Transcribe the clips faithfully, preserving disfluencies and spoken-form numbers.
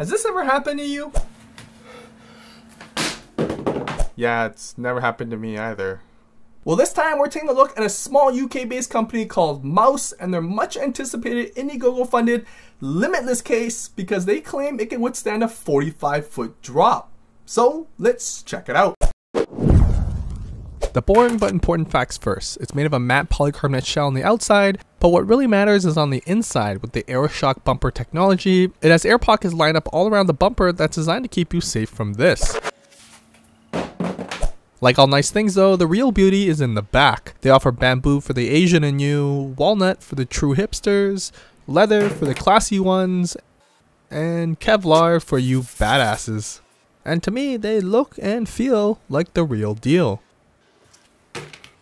Has this ever happened to you? Yeah, it's never happened to me either. Well, this time we're taking a look at a small U K-based company called Mous and their much-anticipated Indiegogo-funded Limitless case because they claim it can withstand a forty-five foot drop. So, let's check it out. The boring but important facts first. It's made of a matte polycarbonate shell on the outside, but what really matters is on the inside with the AirShock bumper technology. It has air pockets lined up all around the bumper that's designed to keep you safe from this. Like all nice things though, the real beauty is in the back. They offer bamboo for the Asian in you, walnut for the true hipsters, leather for the classy ones, and Kevlar for you badasses. And to me, they look and feel like the real deal.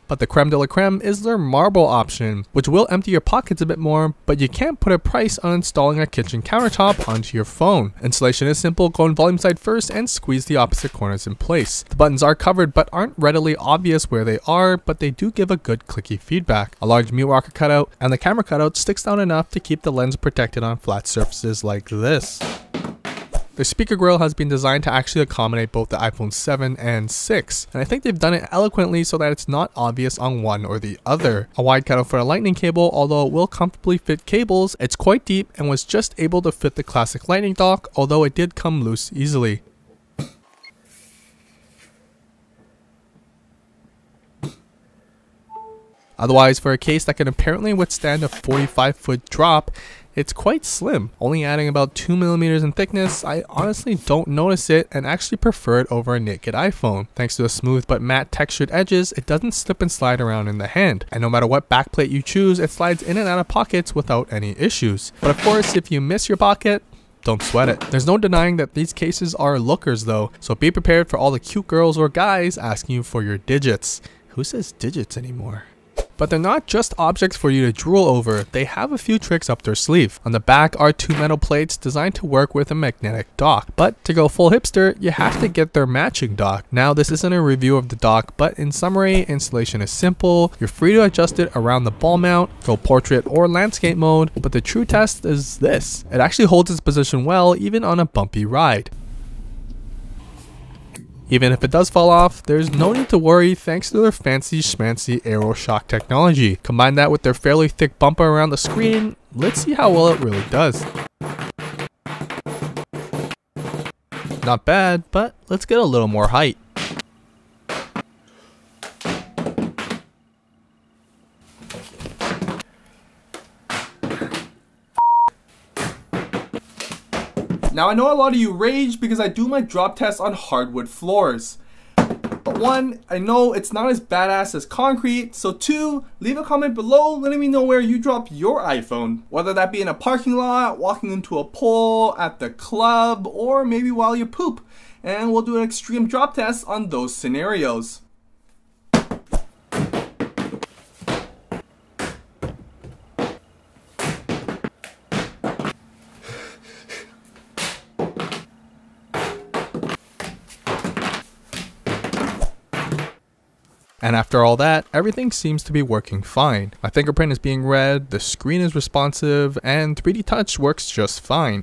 But the creme de la creme is their marble option, which will empty your pockets a bit more, but you can't put a price on installing a kitchen countertop onto your phone. Installation is simple, go on volume side first and squeeze the opposite corners in place. The buttons are covered but aren't readily obvious where they are, but they do give a good clicky feedback. A large mute rocker cutout and the camera cutout sticks down enough to keep the lens protected on flat surfaces like this. The speaker grille has been designed to actually accommodate both the iPhone seven and six, and I think they've done it eloquently so that it's not obvious on one or the other. A wide cutout for a lightning cable, although it will comfortably fit cables, it's quite deep and was just able to fit the classic lightning dock, although it did come loose easily. Otherwise, for a case that can apparently withstand a forty-five foot drop, it's quite slim, only adding about two millimeters in thickness. I honestly don't notice it and actually prefer it over a naked iPhone. Thanks to the smooth but matte textured edges, it doesn't slip and slide around in the hand. And no matter what backplate you choose, it slides in and out of pockets without any issues. But of course, if you miss your pocket, don't sweat it. There's no denying that these cases are lookers though, so be prepared for all the cute girls or guys asking you for your digits. Who says digits anymore? But they're not just objects for you to drool over, they have a few tricks up their sleeve. On the back are two metal plates designed to work with a magnetic dock, but to go full hipster, you have to get their matching dock. Now this isn't a review of the dock, but in summary, installation is simple, you're free to adjust it around the ball mount, go portrait or landscape mode, but the true test is this. It actually holds its position well even on a bumpy ride. Even if it does fall off, there's no need to worry thanks to their fancy schmancy AirShock technology. Combine that with their fairly thick bumper around the screen, let's see how well it really does. Not bad, but let's get a little more height. Now I know a lot of you rage because I do my drop tests on hardwood floors. But one, I know it's not as badass as concrete, so two, leave a comment below letting me know where you drop your iPhone. Whether that be in a parking lot, walking into a pole, at the club, or maybe while you poop. And we'll do an extreme drop test on those scenarios. And after all that, everything seems to be working fine. My fingerprint is being read, the screen is responsive, and three D touch works just fine.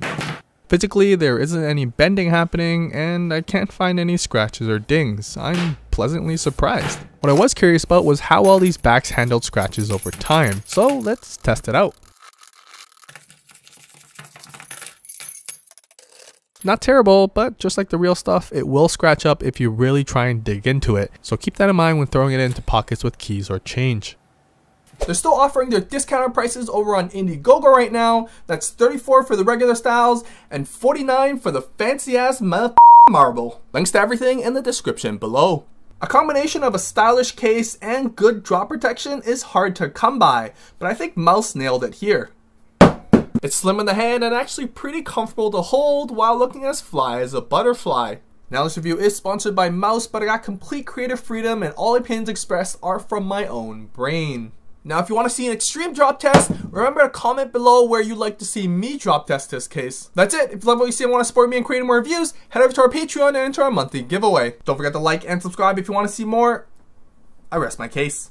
Physically, there isn't any bending happening, and I can't find any scratches or dings. I'm pleasantly surprised. What I was curious about was how well these backs handled scratches over time, so let's test it out. Not terrible, but just like the real stuff, it will scratch up if you really try and dig into it. So keep that in mind when throwing it into pockets with keys or change. They're still offering their discounted prices over on Indiegogo right now. That's thirty-four dollars for the regular styles and forty-nine dollars for the fancy ass motherfucking marble. Links to everything in the description below. A combination of a stylish case and good drop protection is hard to come by, but I think Mous nailed it here. It's slim in the hand and actually pretty comfortable to hold while looking as fly as a butterfly. Now this review is sponsored by Mous, but I got complete creative freedom and all opinions expressed are from my own brain. Now if you want to see an extreme drop test, remember to comment below where you'd like to see me drop test this case. That's it. If you love what you see and want to support me in creating more reviews, head over to our Patreon and enter our monthly giveaway. Don't forget to like and subscribe if you want to see more. I rest my case.